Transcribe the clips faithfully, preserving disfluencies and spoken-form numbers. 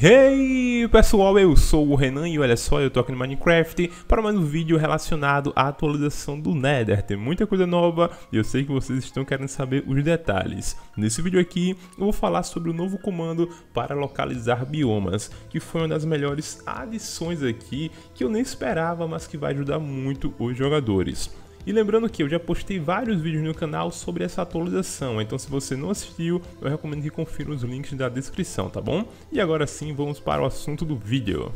Hey pessoal, eu sou o Renan e olha só, eu tô aqui no Minecraft para mais um vídeo relacionado à atualização do Nether. Tem muita coisa nova e eu sei que vocês estão querendo saber os detalhes. Nesse vídeo aqui eu vou falar sobre o novo comando para localizar biomas, que foi uma das melhores adições aqui que eu nem esperava, mas que vai ajudar muito os jogadores. E lembrando que eu já postei vários vídeos no canal sobre essa atualização, então se você não assistiu, eu recomendo que confira os links da descrição, tá bom? E agora sim, vamos para o assunto do vídeo.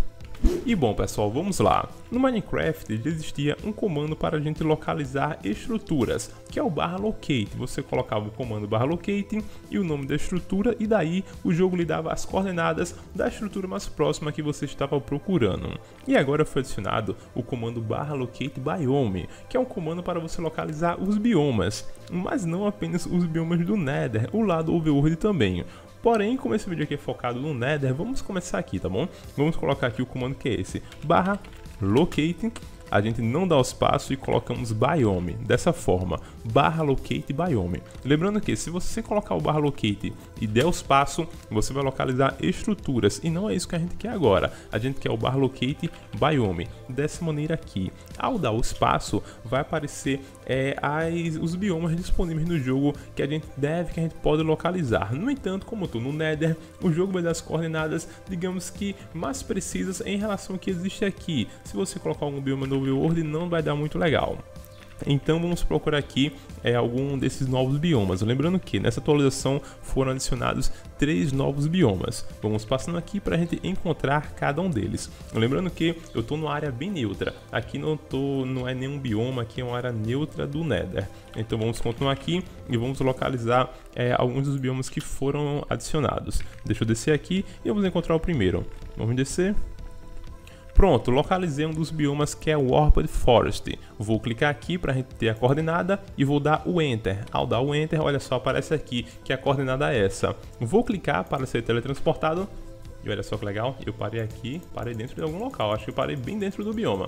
E bom pessoal, vamos lá. No Minecraft já existia um comando para a gente localizar estruturas, que é o barra locate. Você colocava o comando barra locate e o nome da estrutura, e daí o jogo lhe dava as coordenadas da estrutura mais próxima que você estava procurando. E agora foi adicionado o comando barra locate biome, que é um comando para você localizar os biomas, mas não apenas os biomas do Nether, o lado Overworld também. Porém, como esse vídeo aqui é focado no Nether, vamos começar aqui, tá bom? Vamos colocar aqui o comando que é esse, barra locate, a gente não dá o espaço e colocamos biome, dessa forma, barra locate biome. Lembrando que se você colocar o barra locate e der o espaço, você vai localizar estruturas, e não é isso que a gente quer agora. A gente quer o barra locate biome, dessa maneira aqui. Ao dar o espaço, vai aparecer É, as, os biomas disponíveis no jogo que a gente deve, que a gente pode localizar. No entanto, como eu estou no Nether, o jogo vai dar as coordenadas, digamos que mais precisas em relação ao que existe aqui. Se você colocar algum bioma no Overworld, não vai dar muito legal. Então vamos procurar aqui é, algum desses novos biomas. Lembrando que nessa atualização foram adicionados três novos biomas. Vamos passando aqui para a gente encontrar cada um deles. Lembrando que eu estou numa área bem neutra. Aqui não, tô, não é nenhum bioma, aqui é uma área neutra do Nether. Então vamos continuar aqui e vamos localizar é, alguns dos biomas que foram adicionados. Deixa eu descer aqui e vamos encontrar o primeiro. Vamos descer. Pronto, localizei um dos biomas que é o Warped Forest. Vou clicar aqui para a gente ter a coordenada e vou dar o Enter. Ao dar o Enter, olha só, aparece aqui que a coordenada é essa. Vou clicar para ser teletransportado. E olha só que legal, eu parei aqui, parei dentro de algum local, acho que eu parei bem dentro do bioma.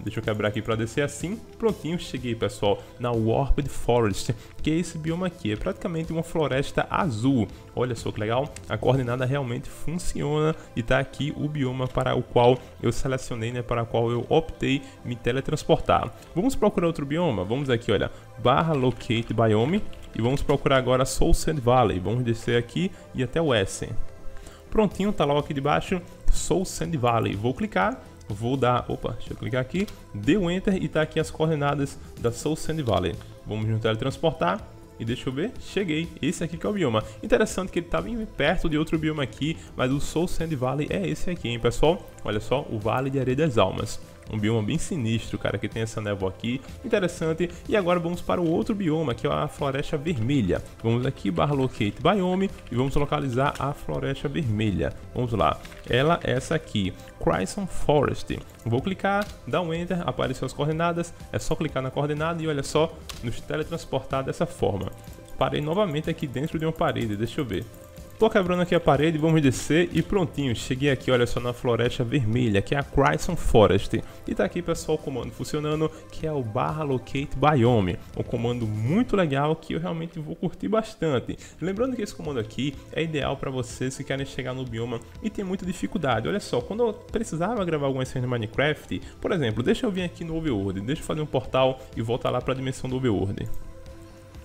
Deixa eu quebrar aqui para descer assim. Prontinho, cheguei pessoal na Warped Forest, que é esse bioma aqui. É praticamente uma floresta azul. Olha só que legal, a coordenada realmente funciona. E tá aqui o bioma para o qual eu selecionei, né, para o qual eu optei me teletransportar. Vamos procurar outro bioma? Vamos aqui, olha, barra locate biome. E vamos procurar agora Soul Sand Valley. Vamos descer aqui e até o S. Prontinho, tá logo aqui debaixo, Soul Sand Valley. Vou clicar. Vou dar, opa, deixa eu clicar aqui, deu Enter e tá aqui as coordenadas da Soul Sand Valley. Vamos nos teletransportar e deixa eu ver, cheguei, esse aqui que é o bioma. Interessante que ele tá bem perto de outro bioma aqui, mas o Soul Sand Valley é esse aqui, hein pessoal? Olha só, o Vale de Areia das Almas. Um bioma bem sinistro, cara, que tem essa névoa aqui. Interessante. E agora vamos para o outro bioma, que é a Floresta Vermelha. Vamos aqui, barra locate biome, e vamos localizar a Floresta Vermelha. Vamos lá. Ela é essa aqui, Crimson Forest. Vou clicar, dar um Enter, apareceu as coordenadas. É só clicar na coordenada e olha só, nos teletransportar dessa forma. Parei novamente aqui dentro de uma parede, deixa eu ver. Tô quebrando aqui a parede, vamos descer e prontinho, cheguei aqui, olha só, na Floresta Vermelha, que é a Crimson Forest. E tá aqui, pessoal, o comando funcionando, que é o barra locate biome. Um comando muito legal que eu realmente vou curtir bastante. Lembrando que esse comando aqui é ideal para vocês que querem chegar no bioma e tem muita dificuldade. Olha só, quando eu precisava gravar algumas cenas no Minecraft, por exemplo, deixa eu vir aqui no Overworld, deixa eu fazer um portal e voltar lá para a dimensão do Overworld.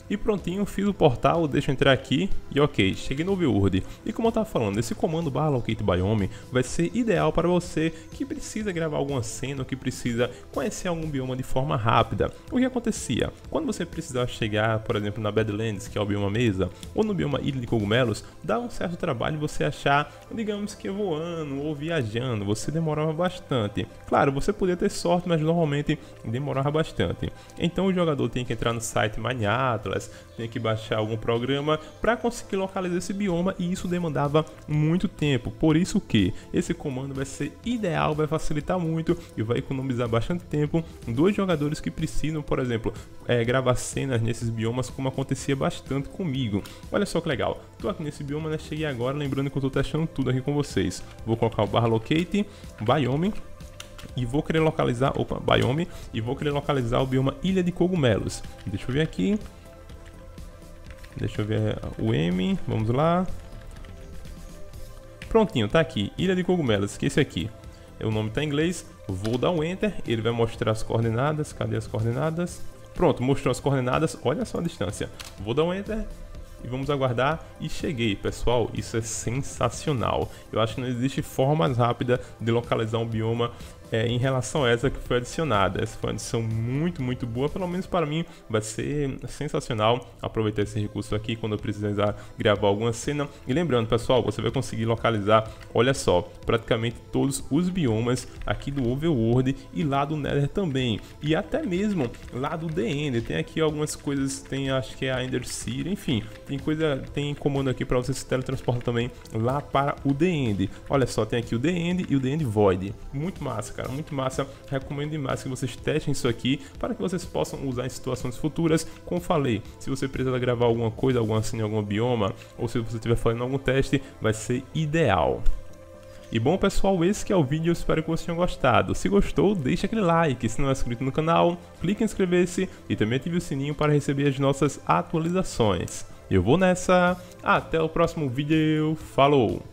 E prontinho, fiz o portal, deixa eu entrar aqui e ok, cheguei no Overworld. E como eu estava falando, esse comando barra locate biome vai ser ideal para você que precisa gravar alguma cena ou que precisa conhecer algum bioma de forma rápida. O que acontecia? Quando você precisava chegar, por exemplo, na Badlands, que é o bioma mesa, ou no bioma Ilha de Cogumelos, dá um certo trabalho você achar, digamos que voando ou viajando, você demorava bastante. Claro, você podia ter sorte, mas normalmente demorava bastante. Então o jogador tem que entrar no site Maniatlas, tem que baixar algum programa para conseguir localizar esse bioma, e isso demandava muito tempo. Por isso que esse comando vai ser ideal, vai facilitar muito e vai economizar bastante tempo dos jogadores que precisam, por exemplo, é, gravar cenas nesses biomas, como acontecia bastante comigo. Olha só que legal, tô aqui nesse bioma, né? Cheguei agora, lembrando que eu tô testando tudo aqui com vocês. Vou colocar o barra locate biome e vou querer localizar, opa, biome, e vou querer localizar o bioma Ilha de Cogumelos. Deixa eu ver aqui. Deixa eu ver o M, vamos lá. Prontinho, tá aqui, Ilha de Cogumelos, que esse aqui, o nome tá em inglês. Vou dar um Enter, ele vai mostrar as coordenadas, cadê as coordenadas? Pronto, mostrou as coordenadas, olha só a distância. Vou dar um Enter e vamos aguardar. E cheguei, pessoal, isso é sensacional. Eu acho que não existe forma mais rápida de localizar um bioma é, em relação a essa que foi adicionada. Essa foi uma adição muito, muito boa, pelo menos para mim vai ser sensacional aproveitar esse recurso aqui quando eu precisar gravar alguma cena. E lembrando, pessoal, você vai conseguir localizar, olha só, praticamente todos os biomas aqui do Overworld e lá do Nether também, e até mesmo lá do The End. Tem aqui algumas coisas, tem acho que é a Ender City, enfim, tem coisa, tem comando aqui para você se teletransportar também lá para o The End. Olha só, tem aqui o The End e o The End Void. Muito massa, cara, muito massa. Recomendo demais que vocês testem isso aqui para que vocês possam usar em situações futuras. Como falei, se você precisar gravar alguma coisa, alguma cena, algum bioma, ou se você estiver fazendo algum teste, vai ser ideal. E bom, pessoal, esse que é o vídeo, eu espero que vocês tenham gostado. Se gostou, deixa aquele like. Se não é inscrito no canal, clique em inscrever-se e também ative o sininho para receber as nossas atualizações. Eu vou nessa, até o próximo vídeo, falou!